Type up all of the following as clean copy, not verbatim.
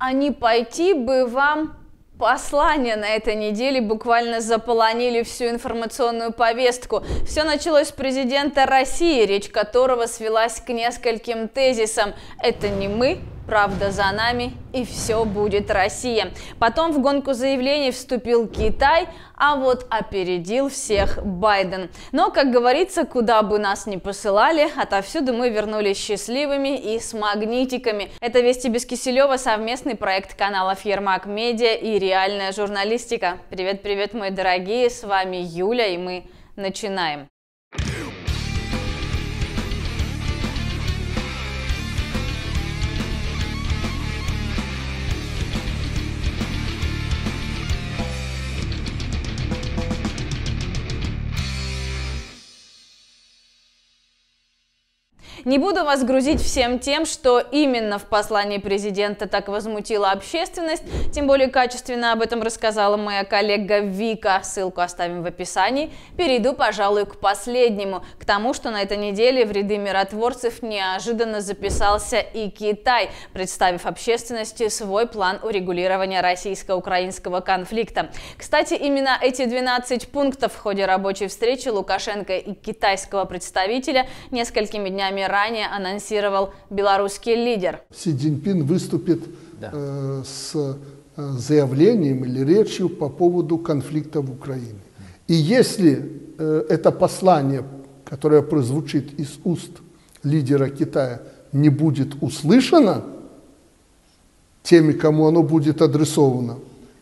А не пойти бы вам... Послания на этой неделе буквально заполонили всю информационную повестку. Все началось с президента России, речь которого свелась к нескольким тезисам. Это не мы, правда за нами, и все будет Россия. Потом в гонку заявлений вступил Китай, а вот опередил всех Байден. Но, как говорится, куда бы нас ни посылали, отовсюду мы вернулись счастливыми и с магнитиками. Это «Вести без Киселева», совместный проект каналов Ермак Медиа и «Реальная журналистика». Привет-привет, мои дорогие, с вами Юля, и мы начинаем. Не буду вас грузить всем тем, что именно в послании президента так возмутила общественность, тем более качественно об этом рассказала моя коллега Вика, ссылку оставим в описании. Перейду, пожалуй, к последнему, к тому, что на этой неделе в ряды миротворцев неожиданно записался и Китай, представив общественности свой план урегулирования российско-украинского конфликта. Кстати, именно эти 12 пунктов в ходе рабочей встречи Лукашенко и китайского представителя несколькими днями ранее анонсировал белорусский лидер. Си Цзиньпин выступит с заявлением или речью по поводу конфликта в Украине. И если это послание, которое прозвучит из уст лидера Китая, не будет услышано теми, кому оно будет адресовано,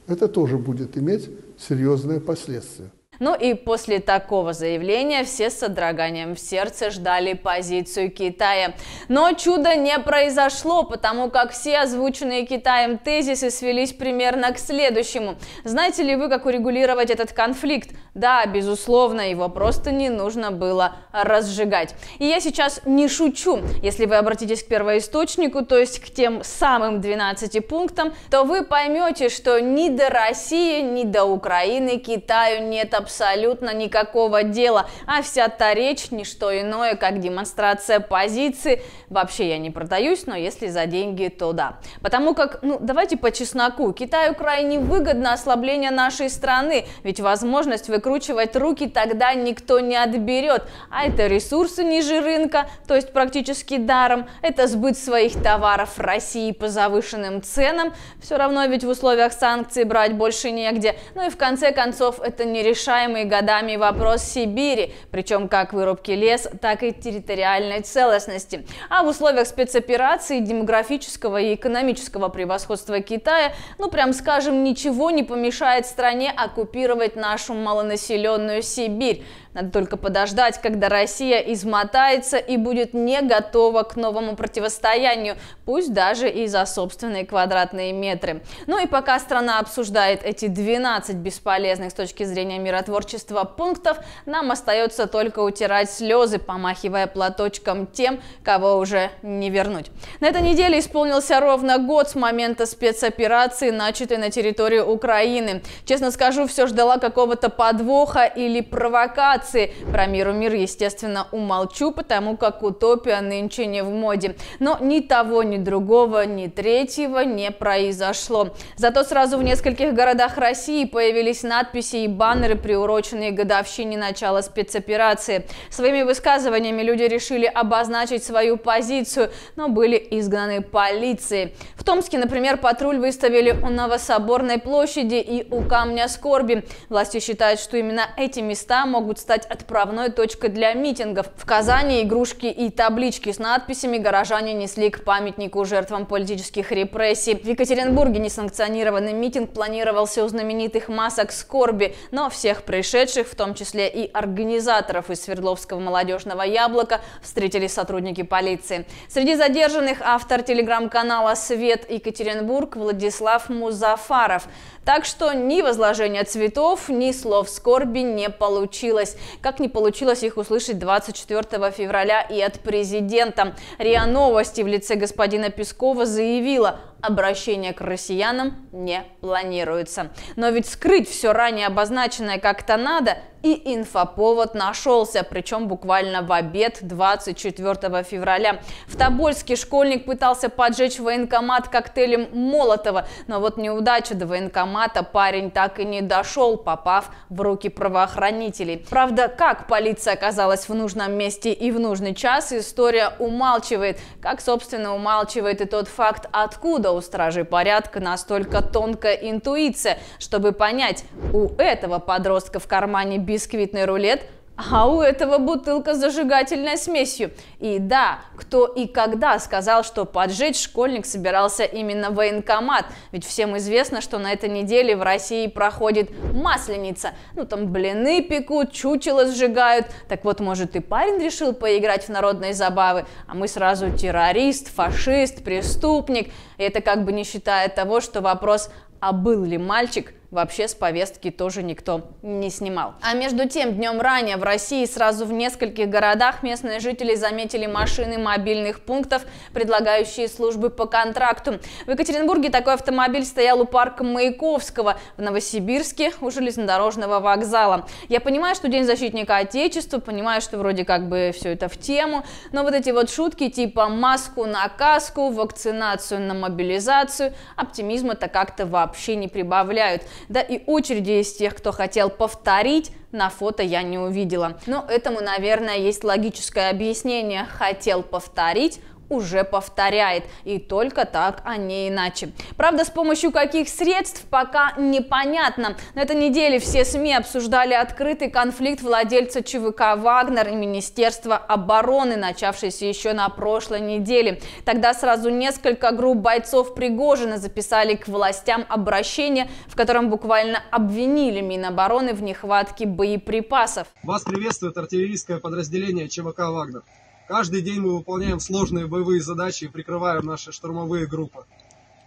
это тоже будет иметь серьезные последствия. Ну и после такого заявления все с содроганием в сердце ждали позицию Китая. Но чудо не произошло, потому как все озвученные Китаем тезисы свелись примерно к следующему. Знаете ли вы, как урегулировать этот конфликт? Да, безусловно, его просто не нужно было разжигать. И я сейчас не шучу. Если вы обратитесь к первоисточнику, то есть к тем самым 12 пунктам, то вы поймете, что ни до России, ни до Украины Китаю нет абсолютно никакого дела, а вся та речь не что иное, как демонстрация позиции. Вообще я не продаюсь, но если за деньги, то да. Потому как, давайте по чесноку, Китаю крайне выгодно ослабление нашей страны, ведь возможность выкручивать руки тогда никто не отберет, а это ресурсы ниже рынка, то есть практически даром, это сбыт своих товаров в России по завышенным ценам, все равно ведь в условиях санкций брать больше негде, ну и в конце концов это не решаемый годами вопрос Сибири, причем как вырубки леса, так и территориальной целостности. А в условиях спецоперации, демографического и экономического превосходства Китая, прям скажем, ничего не помешает стране оккупировать нашу малонаселенную Сибирь. Надо только подождать, когда Россия измотается и будет не готова к новому противостоянию, пусть даже и за собственные квадратные метры. Ну и пока страна обсуждает эти 12 бесполезных с точки зрения миротворчества пунктов, нам остается только утирать слезы, помахивая платочком тем, кого уже не вернуть. На этой неделе исполнился ровно год с момента спецоперации, начатой на территории Украины. Честно скажу, все ждала какого-то подвоха или провокации. Про миру мир, естественно, умолчу, потому как утопия нынче не в моде. Но ни того, ни другого, ни третьего не произошло. Зато сразу в нескольких городах России появились надписи и баннеры, приуроченные годовщине начала спецоперации. Своими высказываниями люди решили обозначить свою позицию, но были изгнаны полицией. В Томске, например, патруль выставили у Новособорной площади и у Камня скорби. Власти считают, что именно эти места могут стать отправной точкой для митингов. В Казани игрушки и таблички с надписями горожане несли к памятнику жертвам политических репрессий. В Екатеринбурге несанкционированный митинг планировался у знаменитых масок скорби, но всех пришедших, в том числе и организаторов из Свердловского молодежного яблока, встретили сотрудники полиции. Среди задержанных автор телеграм-канала «Свет Екатеринбург» Владислав Музафаров. Так что ни возложения цветов, ни слов скорби не получилось. Как не получилось их услышать 24 февраля и от президента. РИА Новости в лице господина Пескова заявила: обращение к россиянам не планируется. Но ведь скрыть все ранее обозначенное как-то надо. и инфоповод нашелся, причем буквально в обед 24 февраля. В Тобольске школьник пытался поджечь военкомат коктейлем Молотова, но вот неудача, до военкомата парень так и не дошел, попав в руки правоохранителей. Правда, как полиция оказалась в нужном месте и в нужный час, история умалчивает. Как, собственно, умалчивает и тот факт, откуда у стражей порядка настолько тонкая интуиция, чтобы понять, у этого подростка в кармане бисквитный рулет, а у этого бутылка с зажигательной смесью. И да, кто и когда сказал, что поджечь школьник собирался именно военкомат? Ведь всем известно, что на этой неделе в России проходит Масленица. Ну там блины пекут, чучело сжигают. Так вот, может, и парень решил поиграть в народные забавы, а мы сразу террорист, фашист, преступник. И это как бы не считая того, что вопрос, а был ли мальчик, вообще с повестки тоже никто не снимал. А между тем, днем ранее в России сразу в нескольких городах местные жители заметили машины мобильных пунктов, предлагающие службы по контракту. В Екатеринбурге такой автомобиль стоял у парка Маяковского, в Новосибирске у железнодорожного вокзала. Я понимаю, что День защитника Отечества, понимаю, что вроде как бы все это в тему, но вот эти вот шутки типа маску на каску, вакцинацию на мобилизацию, оптимизма-то как-то вообще не прибавляют. Да и очереди из тех, кто хотел повторить, на фото я не увидела. Но этому, наверное, есть логическое объяснение. Хотел повторить, уже повторяет. И только так, а не иначе. Правда, с помощью каких средств, пока непонятно. На этой неделе все СМИ обсуждали открытый конфликт владельца ЧВК «Вагнер» и Министерства обороны, начавшийся еще на прошлой неделе. Тогда сразу несколько групп бойцов Пригожина записали к властям обращение, в котором буквально обвинили Минобороны в нехватке боеприпасов. Вас приветствует артиллерийское подразделение ЧВК «Вагнер». Каждый день мы выполняем сложные боевые задачи и прикрываем наши штурмовые группы.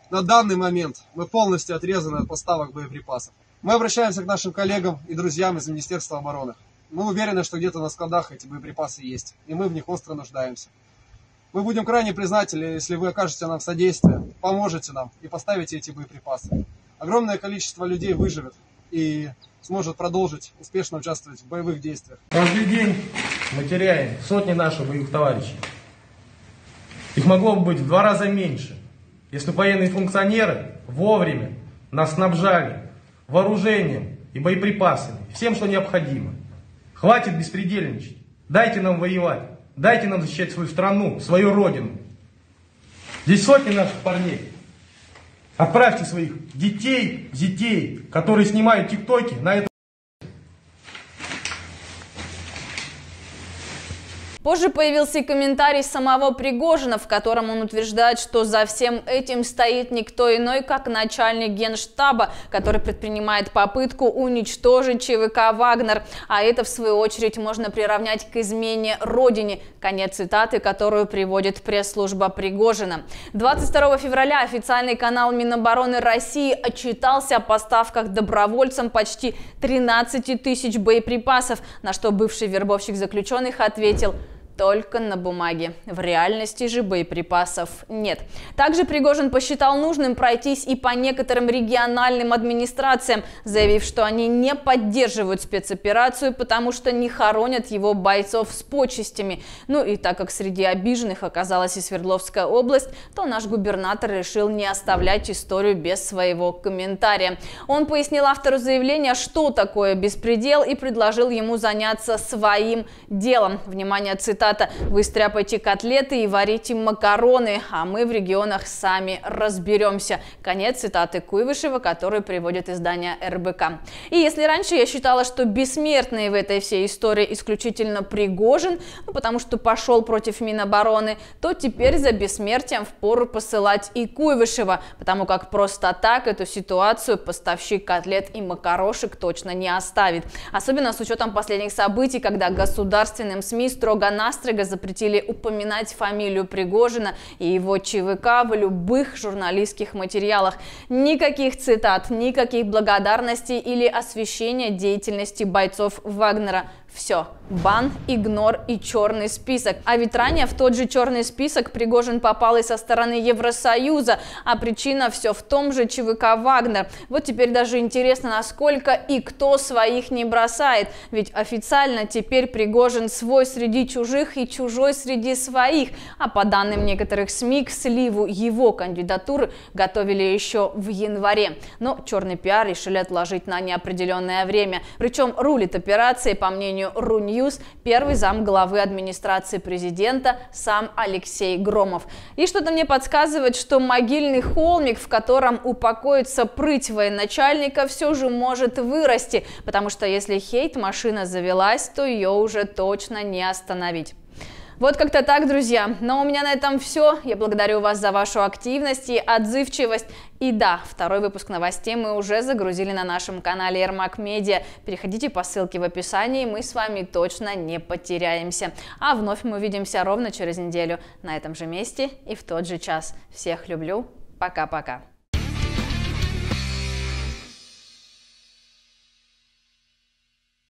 На данный момент мы полностью отрезаны от поставок боеприпасов. Мы обращаемся к нашим коллегам и друзьям из Министерства обороны. Мы уверены, что где-то на складах эти боеприпасы есть, и мы в них остро нуждаемся. Мы будем крайне признательны, если вы окажете нам содействие, поможете нам и поставите эти боеприпасы. Огромное количество людей выживет и сможет продолжить успешно участвовать в боевых действиях. Каждый день мы теряем сотни наших боевых товарищей. Их могло бы быть в 2 раза меньше, если военные функционеры вовремя нас снабжали вооружением и боеприпасами, всем, что необходимо. Хватит беспредельничать. Дайте нам воевать. Дайте нам защищать свою страну, свою родину. Здесь сотни наших парней. Отправьте своих детей, которые снимают тиктоки, на это. Позже появился и комментарий самого Пригожина, в котором он утверждает, что за всем этим стоит никто иной, как начальник Генштаба, который предпринимает попытку уничтожить ЧВК «Вагнер». А это, в свою очередь, можно приравнять к измене Родине. Конец цитаты, которую приводит пресс-служба Пригожина. 22 февраля официальный канал Минобороны России отчитался о поставках добровольцам почти 13 тысяч боеприпасов, на что бывший вербовщик заключенных ответил: только на бумаге. В реальности же боеприпасов нет. Также Пригожин посчитал нужным пройтись и по некоторым региональным администрациям, заявив, что они не поддерживают спецоперацию, потому что не хоронят его бойцов с почестями. Ну и так как среди обиженных оказалась и Свердловская область, то наш губернатор решил не оставлять историю без своего комментария. Он пояснил автору заявления, что такое беспредел, и предложил ему заняться своим делом. Внимание, цитата. «Вы стряпайте котлеты и варите макароны, а мы в регионах сами разберемся». Конец цитаты Куйвышева, который приводит издание РБК. И если раньше я считала, что бессмертный в этой всей истории исключительно Пригожин, ну, потому что пошел против Минобороны, то теперь за бессмертием впору посылать и Куйвышева, потому как просто так эту ситуацию поставщик котлет и макарошек точно не оставит. Особенно с учетом последних событий, когда государственным СМИ строго-настрого запретили упоминать фамилию Пригожина и его ЧВК в любых журналистских материалах. Никаких цитат, никаких благодарностей или освещения деятельности бойцов Вагнера. Все. Бан, игнор и черный список. А ведь ранее в тот же черный список Пригожин попал и со стороны Евросоюза, а причина все в том же ЧВК «Вагнер». Вот теперь даже интересно, насколько и кто своих не бросает. Ведь официально теперь Пригожин свой среди чужих и чужой среди своих. А по данным некоторых СМИ, к сливу его кандидатуры готовили еще в январе. Но черный пиар решили отложить на неопределенное время. Причем рулит операцией, по мнению Рунью, первый зам главы администрации президента сам Алексей Громов. И что-то мне подсказывает, что могильный холмик, в котором упокоится прыть военачальника, все же может вырасти, потому что если хейт-машина завелась, то ее уже точно не остановить. Вот как-то так, друзья. Но у меня на этом все. Я благодарю вас за вашу активность и отзывчивость. И да, второй выпуск новостей мы уже загрузили на нашем канале Ермак Медиа. Переходите по ссылке в описании, мы с вами точно не потеряемся. А вновь мы увидимся ровно через неделю на этом же месте и в тот же час. Всех люблю. Пока-пока.